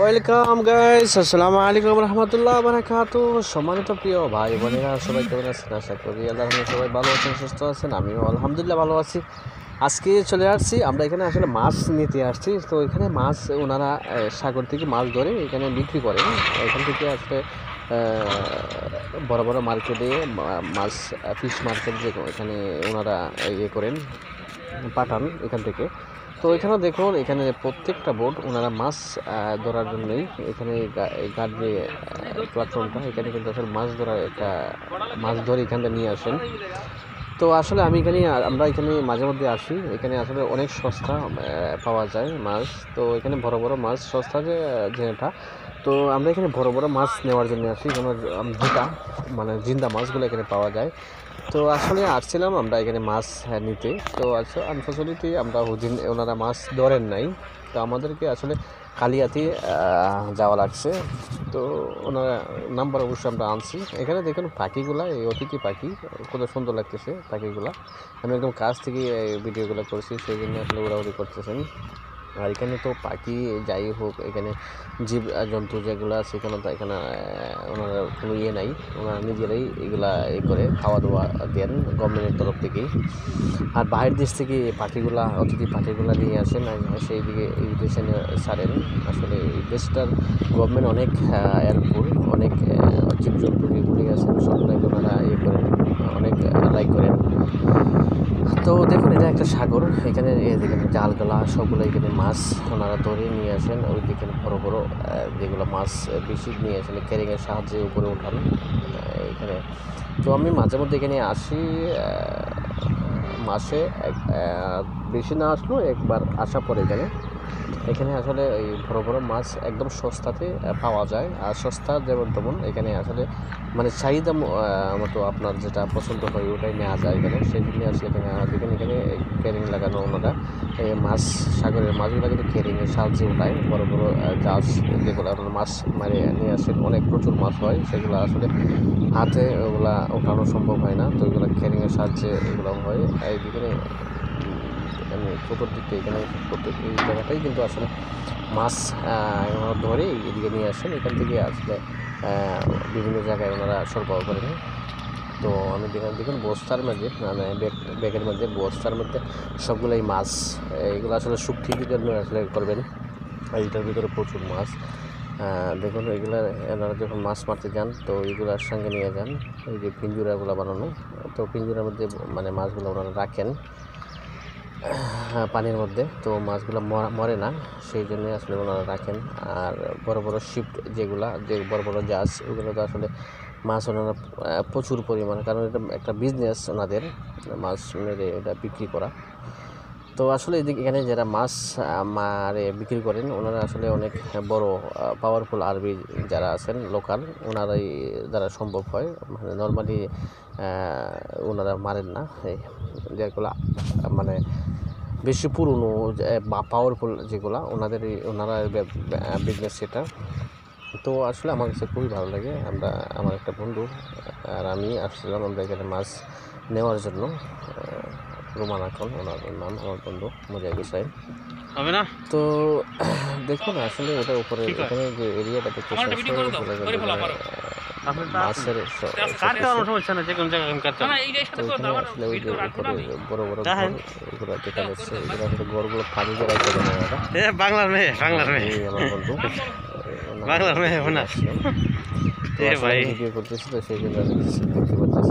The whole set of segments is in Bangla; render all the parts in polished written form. ওয়েলকাম গাইস, আসসালামু আলাইকুম রহমতুল্লাহ বারাকাতু। সম্মানিত প্রিয় ভাই বোনেরা, সবাই কেমন আছেন? আশা করি আল্লাহর সবাই ভালো আছেন, সুস্থ আছেন। আমিও আলহামদুলিল্লাহ ভালো আছি। আজকে চলে আসছি, আমরা এখানে আসলে মাছ নিতে আসছি। তো এখানে মাছ ওনারা সাগর থেকে মাছ ধরে এখানে বিক্রি করেন। এখান থেকে আসলে বড় বড় মার্কেটে মাছ, ফিশ মার্কেট যে এখানে ওনারা ইয়ে করেন, পাঠান এখান থেকে। তো এখানে দেখুন, এখানে প্রত্যেকটা বোট ওনারা মাছ ধরার জন্যই এখানে গাড় যে প্ল্যাটফর্মটা, এখানে কিন্তু আসলে মাছ ধরার একটা মাছ ধরে এখানটা নিয়ে আসেন। তো আসলে আমরা এখানে মাঝে মধ্যে আসি। এখানে আসলে অনেক সস্তা পাওয়া যায় মাছ। তো এখানে বড় বড় মাছ সস্তা যেটা, তো আমরা এখানে বড় বড় মাছ নেওয়ার জন্য আসি। যেমন যেটা মানে জিন্দা মাছগুলো এখানে পাওয়া যায়। তো আসলে আসছিলাম আমরা এখানে মাছ নিতে। তো আসলে আনফর্চুনেটলি আমরা ওনারা মাছ ধরেন নাই, তো আমাদেরকে আসলে কালিয়াতি যাওয়া লাগছে। তো ওনারা নাম্বার অবশ্যই আমরা আনছি। এখানে দেখুন পাখিগুলা, এই অতিথি পাখি কত সুন্দর লাগতেছে পাখিগুলা। আমি একদম কাছ থেকে ভিডিওগুলো করছি, সেই জন্য আসলে উড়াউড়ি করতেছেন। আর এখানে তো পাখি যাই হোক, এখানে জীব জন্তু যেগুলো আছে এখানে, তো এখানে ওনারা কোনো ইয়ে নাই, ওনারা নিজেরাই এগুলা এ করে খাওয়া দাওয়া দেন গভর্নমেন্টের তরফ থেকেই। আর বাইরের দেশ থেকে পাখিগুলা, অতিথি পাখিগুলা নিয়ে আসেন, সেই দিকে ইমিগ্রেশনে ছাড়েন। আসলে দেশটার গভর্নমেন্ট অনেক এয়ারপোর্ট, অনেক জীবজন্তু এগুলি আসেন, সবটাই ওনারা ইয়ে করেন, অনেক লাইক করেন। তো দেখুন এটা একটা সাগর, এখানে জালগুলা সবগুলো এখানে মাছ ওনারা ধরে নিয়ে আসেন। ওই দেখেন বড়ো বড়ো যেগুলো মাছ বেশি নিয়ে আসেন ক্যারিংয়ের সাহায্যে উপরে ওঠান এখানে। তো আমি মাঝে মধ্যে এখানে আসি, মাসে বেশি না আসলেও একবার আসা পড়ে এখানে। এখানে আসলে এই বড়ো বড়ো মাছ একদম সস্তাতে পাওয়া যায়। আর সস্তা যেমন তেমন এখানে আসলে মানে চাহিদা মতো আপনার যেটা পছন্দ হয় ওটাই নেওয়া যায় এখানে। সেগুলি আসলে এখানে দেখেন, এখানে ক্যারিং লাগানো ওনারা এই মাছ, সাগরের মাছগুলো কিন্তু ক্যারিংয়ের সাহায্যে ওঠায়। বড়ো বড়ো জাহাজ যেগুলো আপনার মাছ মানে নিয়ে আসেন, অনেক প্রচুর মাছ হয়, সেগুলো আসলে হাতে ওগুলা ওঠানো সম্ভব হয় না, তো ওইগুলো ক্যারিংয়ের সাহায্যে এগুলো হয়। এইখানে আমি চতুর্দিকটা এখানে প্রত্যেক এই জায়গাটাই কিন্তু আসলে মাছ ওনারা ধরে এদিকে নিয়ে আসেন। এখান থেকে আসলে বিভিন্ন জায়গায় ওনারা সরবরাহ করেন। তো আমি দেখলাম দেখুন বস্তার মধ্যে, মানে ব্যাগের মধ্যে, বস্তার মধ্যে সবগুলোই মাছ। এইগুলো আসলে শুক্তির জন্য আসলে করবেন। এইটার ভিতরে প্রচুর মাছ দেখুন। এগুলো এনারা যখন মাছ মারতে যান, তো এইগুলোর সঙ্গে নিয়ে যান, এই যে পিঞ্জুরাগুলো বানানো। তো পিঞ্জুরার মধ্যে মানে মাছগুলো ওনারা রাখেন পানির মধ্যে, তো মাছগুলো মরে না, সেই জন্য আসলে ওনারা রাখেন। আর বড় বড় শিপ যেগুলো, যে বড় বড় জাহাজ, ওগুলো তো আসলে মাছ ওনারা প্রচুর পরিমাণে, কারণ এটা একটা বিজনেস ওনাদের, মাছ মেরে এটা বিক্রি করা। তো আসলে এদিকে এখানে যারা মাছ মারে বিক্রি করেন ওনারা আসলে অনেক বড় পাওয়ারফুল আরবি যারা আছেন লোকাল, ওনারাই যারা সম্ভব হয়, মানে নর্মালি ওনারা মারেন না, যেগুলো মানে বেশি পুরনো বা পাওয়ারফুল যেগুলো ওনাদেরই, ওনারা বিজনেস সেটা। তো আসলে আমার কাছে খুবই ভালো লাগে। আমার একটা বন্ধু আর আমি আসছিলাম আমরা এখানে মাছ নেওয়ার জন্য। রোমান খান ওনার নাম, আমার বন্ধু মুজাহিদ হোসেন। তো দেখুন আসলে ওটার উপরে এখানে যে এরিয়াটা দেখতে মাছের বড় বড় দেখা যাচ্ছে, গড়গুলো ফাঁকি করে আমার বন্ধু ভিডিও করতেছি। তো সেই জন্য দেখতে পাচ্ছি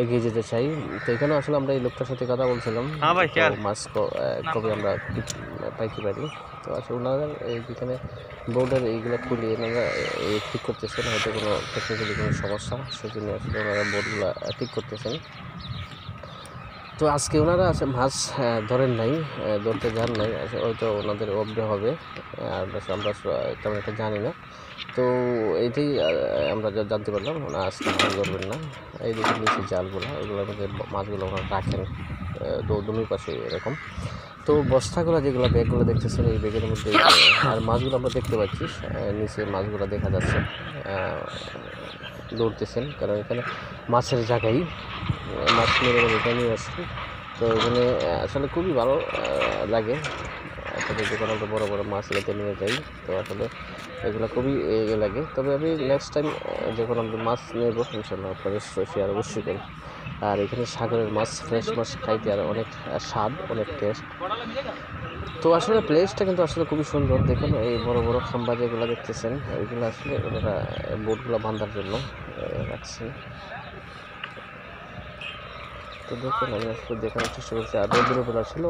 এগিয়ে যেতে চাই। তো এখানে আসলে আমরা এই লোকটার সাথে কথা বলছিলাম মাছ কবে আমরা পাইতে পারি। তো আসলে ওনারা এইখানে বোর্ডের এইগুলো খুলে ওনারা ঠিক করতেছেন, হয়তো কোনো টেকনিক্যালি কোনো সমস্যা, সেজন্য আসলে ওনারা বোর্ডগুলো ঠিক করতেছেন। তো আজকে ওনারা আসলে মাছ ধরেন নাই, ধরতে যান নাই, হয়তো ওনাদের অব্যয় হবে। আর আমরা তেমন একটা জানি না, তো এইটাই আমরা জানতে পারলাম ওনারা আজকে ধরবেন না। এই দিকে নিচে জালগুলো, ওগুলোর মধ্যে মাছগুলো ওনারা রাখেন। দোদুমির পাশে এরকম। তো বস্তাগুলো যেগুলো ব্যাগগুলো দেখতেছেন এই ব্যাগের মধ্যে আর মাছগুলো আমরা দেখতে পাচ্ছি, নিচে মাছগুলো দেখা যাচ্ছে দৌড়তেছেন, কারণ এখানে মাছের জায়গায় মাছ মেরে এটা নিয়ে আসছে। তো এখানে আসলে খুবই ভালো লাগে, আসলে যখন আমরা বড়ো বড়ো মাছ এগুলোতে নিয়ে যাই তো আসলে এগুলো খুবই ইয়ে লাগে। তবে আমি নেক্সট টাইম যখন আমরা মাছ নেব ইনশাল্লাহ আপনাদের শেয়ার অবশ্যই করি। আর এখানে সাগরের মাছ, ফ্রেশ মাছ খাইতে আর অনেক স্বাদ, অনেক টেস্ট। তো আসলে প্লেসটা কিন্তু আসলে খুবই সুন্দর। দেখুন এই বড় বড় খাম্বা যেগুলো দেখতেছেন এগুলো আসলে ওনারা বোটগুলো বাঁধার জন্য রাখছেন। তো দেখুন আমি আসলে দেখানোর চেষ্টা করছি। আর দুপুরবেলা ছিল,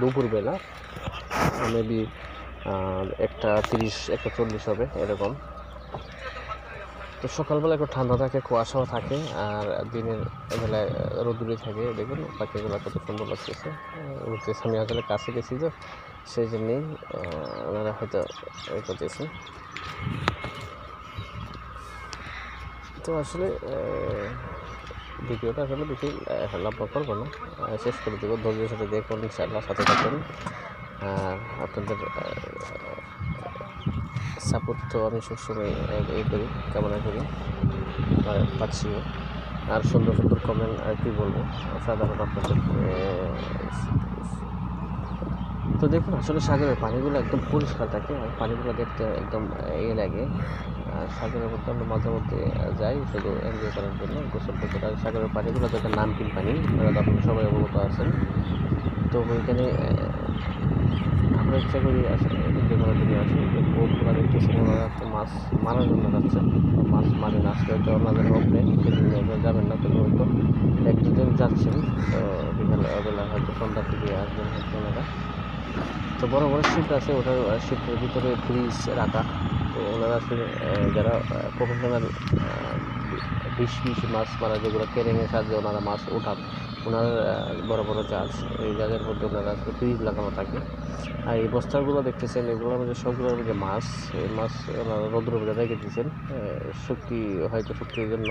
দুপুরবেলা মেবি 1:30, 1:40 হবে এরকম। তো সকালবেলা একটু ঠান্ডা থাকে, কুয়াশাও থাকে, আর দিনের বেলায় রোদুলি থাকে। দেখুন পাখিগুলো কত সুন্দর লাগতেছে উঠতেছে। আমি আসলে কাছে গেছি তো সেই জন্যেই ওনারা হয়তো করতেছে। তো আসলে ভিডিওটা আসলে বেশি লাভবান করবো না, শেষ করে দেবো। ধৈর্যের সাথে দেখুন, ইনশাআল্লাহ সাথে থাকুন। আর আপনাদের সাপোর্ট তো আমি সবসময় ইয়ে করি, কামনা করি, পাচ্ছিও। আর সুন্দর সুন্দর কমেন্ট আর কী বলবো সাধারণ আপনাদের। তো দেখুন আসলে সাগরের পানিগুলো একদম পরিষ্কার থাকে, আর পানিগুলো দেখতে একদম ইয়ে লাগে। আর সাগরের মধ্যে আমরা মাঝে মধ্যে যাই শুধু এনজয় করার জন্য, গোসল করতে। আর সাগরের পানিগুলো তো একটা নামকিন পানি, আপনারা সবাই অবগত আছেন। তো ওইখানে আমরা ইচ্ছা করি আসলে এনজয় করার জন্য আসি। বোটগুলো দেখতে ওনারা তো মাছ মারার জন্য যাচ্ছেন, মাছ মারে না আসলে তো আপনাদের অফলাইন যাবেন না। তো হয়তো এক দুজন যাচ্ছেন, তো বিকালবেলা হয়তো সন্ধ্যা থেকে আসবেন হয়তো ওনারা। তো বড় বড় শিপ আছে, ওটার শিপের ভিতরে ফ্রিজ রাখা। তো ওনারা আসলে যারা প্রফেশনাল বিশ মাছ মারা যেগুলো ক্যারিংয়ের সাহায্যে ওনারা মাছ ওঠান, ওনার বড় বড় জাহাজ, এই জাহাজের মধ্যে ওনারা আসলে ফ্রিজ লাগানো থাকে। আর এই বস্তাগুলো দেখতেছেন এগুলোর মধ্যে সবগুলোর মধ্যে মাছ, এই মাছ ওনারা রৌদ্র বোঝা রেখে দিয়েছেন শক্তি, হয়তো শক্তির জন্য।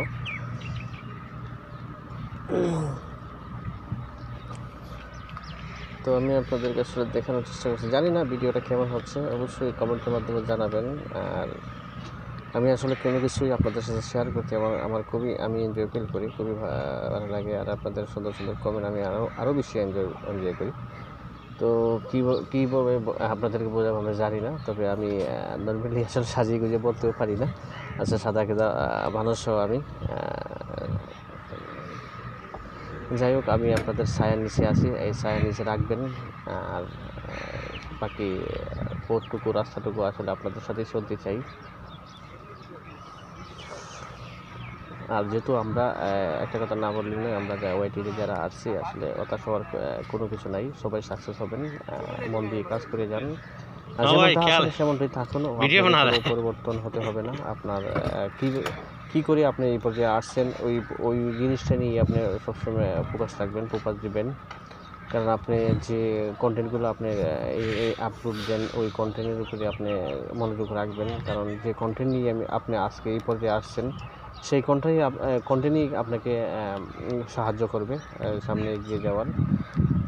তো আমি আপনাদেরকে আসলে দেখানোর চেষ্টা করছি, জানি না ভিডিওটা কেমন হচ্ছে, অবশ্যই কমেন্টের মাধ্যমে জানাবেন। আর আমি আসলে কোনো কিছুই আপনাদের সাথে শেয়ার করতে আমার খুবই আমি এনজয় ফিল করি, খুবই ভালো লাগে। আর আপনাদের সুন্দর সুন্দর কমেন্ট আমি আরও বেশি এনজয় করি। তো কীভাবে আপনাদেরকে বোঝাবো আমি জানি না, তবে আমি নর্মালি আসলে সাজিয়ে গুজিয়ে বলতেও পারি না, আচ্ছা সাদা কেদা মানুষও আমি। যাই হোক, আমি আপনাদের ছায়ার নিচে আছি, এই ছায়ার নিচে রাখবেন। আর বাকি পথটুকু রাস্তাটুকু আসলে আপনাদের সাথেই চলতে চাই। আর যেহেতু আমরা একটা কথা না বললি না, আমরা ওয়াইটিতে যারা আসছি আসলে হতাশ হওয়ার কোনো কিছু নাই, সবাই সাকসেস হবেন, মন দিয়ে কাজ করে যান। সেমনটাই থাকুন, পরিবর্তন হতে হবে না। আপনার কী করে আপনি এই পর্যায়ে আসছেন ওই জিনিসটা নিয়ে আপনি সবসময় ফোকাস রাখবেন, ফোকাস দিবেন। কারণ আপনি যে কন্টেন্টগুলো আপনি আপলোড দেন ওই কন্টেন্টের উপরে আপনি মনোযোগ রাখবেন। কারণ যে কন্টেন্ট নিয়ে আপনি আজকে এই পর্যায়ে আসছেন সেই কন্টেন্টই আপনাকে সাহায্য করবে সামনে এগিয়ে যাওয়ার।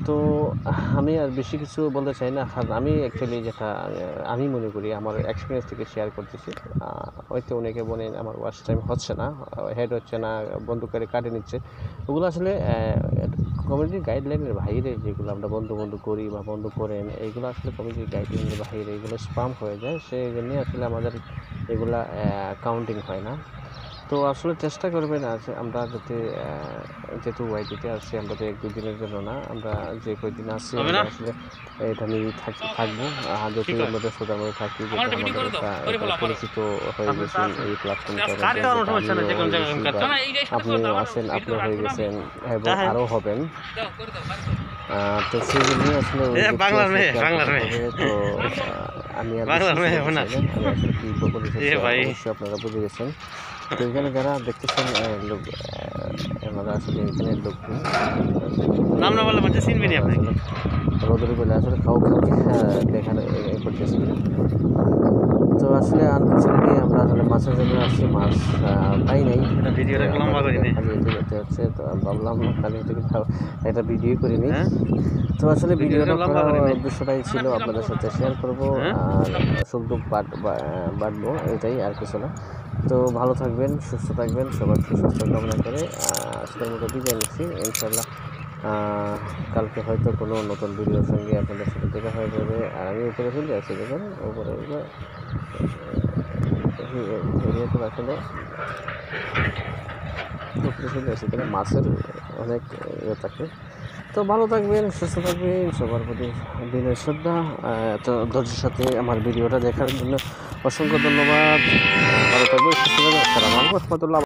তো আমি আর বেশি কিছু বলতে চাই না, কারণ আমি অ্যাকচুয়ালি যেটা আমি মনে করি আমার এক্সপিরিয়েন্স থেকে শেয়ার করতেছি। হয়তো অনেকে বলে আমার ওয়াচ টাইম হচ্ছে না, হেড হচ্ছে না, বন্ধু করে কাটে নিচ্ছে, ওগুলো আসলে কমিউনিটির গাইডলাইনের বাইরে। যেগুলো আমরা বন্ধু করি বা বন্ধু করেন এইগুলো আসলে কমিউনিটির গাইডলাইনের বাইরে, এগুলো স্পাম হয়ে যায়। সেই জন্যই আসলে আমাদের এগুলো কাউন্টিং হয় না। তো আসলে চেষ্টা করবেন আজ আমরা যেহেতু ওয়াইটিতে আসছি, আমরা তো 1-2 দিনের জন্য না, আমরা যে কয়েকদিন আসছি আসলে এটা নিয়েই থাকবো। যদি আমরা ব্যস্ততার মধ্যে থাকি, পরিচিত হয়ে গেছেন এই প্ল্যাটফর্মটা, আপনিও আসেন, আপনি হয়ে গেছেন এবং আরও হবেন। তো সেই জন্যই আসলে তো আমি অবশ্যই আপনারা বুঝে গেছেন। তো এখানে যারা দেখতেছেন লোক, আমরা আসলে এখানে লোক নাম না বলে সিনবেনি আপনাকে। দৌড়াদৌড়ি করে আসলে খাও খাওয়া দেখার এ করতেছি। তো আসলে আনফর্চুনেটলি আমরা আসলে মাছের জন্য আসছি, মাছ পাই নাই, যেতে হচ্ছে। তো ভাবলাম খালি একটা ভিডিও করে নিই। তো আসলে ভিডিওটা উদ্দেশ্যটাই ছিল আপনাদের সাথে শেয়ার করবো আর সুখদুঃখ বাড়বো, এটাই আর কিছু না। তো ভালো থাকবেন, সুস্থ থাকবেন, সবার সুস্থ কামনা করে আজকের মতো বিদায় নিচ্ছি। ইনশাআল্লাহ কালকে হয়তো কোনো নতুন ভিডিওর সঙ্গে আপনাদের সাথে দেখা হয়ে যাবে। আর আমি উপরে চলে আসছি, দেখুন উপরে আসলে উপরে চলে আসছি, এখানে মাছের অনেক ইয়ে থাকে। তো ভালো থাকবেন, সুস্থ থাকবেন, সবার প্রতি বিনয় শ্রদ্ধা। তো ধৈর্যের সাথে আমার ভিডিওটা দেখার জন্য অসংখ্য ধন্যবাদ। ভালো থাকবেন, সুস্থ থাকবেন। আসসালামু আলাইকুম ওয়া রাহমাতুল্লাহ।